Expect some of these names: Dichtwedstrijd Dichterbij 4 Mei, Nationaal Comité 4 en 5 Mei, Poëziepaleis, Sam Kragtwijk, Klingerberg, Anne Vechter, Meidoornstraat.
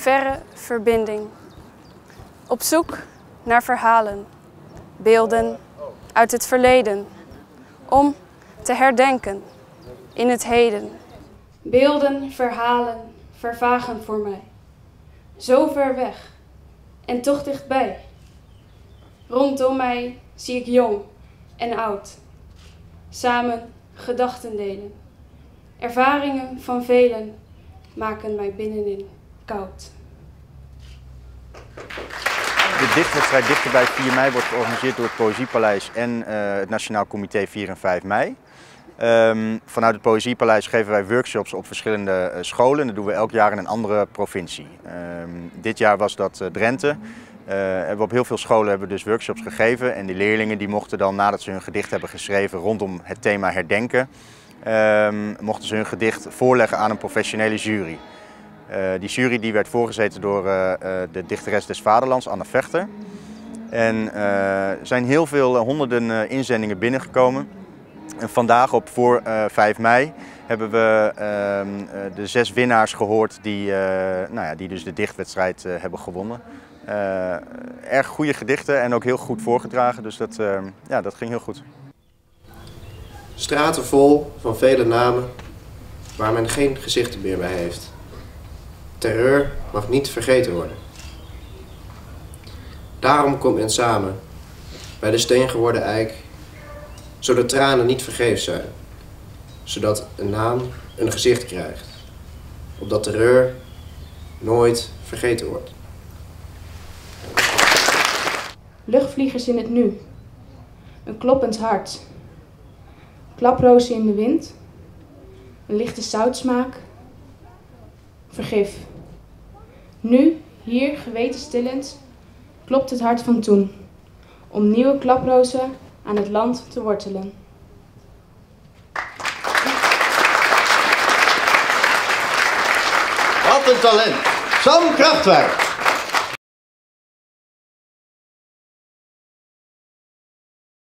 verre verbinding. Op zoek naar verhalen, beelden uit het verleden, om te herdenken in het heden. Beelden, verhalen, vervagen voor mij. Zo ver weg en toch dichtbij. Rondom mij zie ik jong en oud. Samen gedachten delen. Ervaringen van velen maken mij binnenin koud. De Dichtwedstrijd Dichterbij 4 mei wordt georganiseerd door het Poëziepaleis en het Nationaal Comité 4 en 5 mei. Vanuit het Poëziepaleis geven wij workshops op verschillende scholen. Dat doen we elk jaar in een andere provincie. Dit jaar was dat Drenthe. Op heel veel scholen hebben we dus workshops gegeven. En de leerlingen die mochten dan, nadat ze hun gedicht hebben geschreven rondom het thema herdenken, mochten ze hun gedicht voorleggen aan een professionele jury. Die jury die werd voorgezeten door de dichteres des Vaderlands, Anne Vechter. En er zijn heel veel honderden inzendingen binnengekomen. En vandaag op voor 5 mei hebben we de 6 winnaars gehoord die dus de dichtwedstrijd hebben gewonnen. Erg goede gedichten en ook heel goed voorgedragen, dus dat ging heel goed. Straten vol van vele namen waar men geen gezichten meer bij heeft. Terreur mag niet vergeten worden. Daarom komt men samen bij de steengeworden eik, zodat tranen niet vergeefs zijn, zodat een naam een gezicht krijgt, opdat terreur nooit vergeten wordt. Luchtvliegers in het nu, een kloppend hart, klaprozen in de wind, een lichte zoutsmaak, vergif. Nu, hier, gewetensstillend, klopt het hart van toen, om nieuwe klaprozen aan het land te wortelen. Wat een talent! Sam Kragtwijk!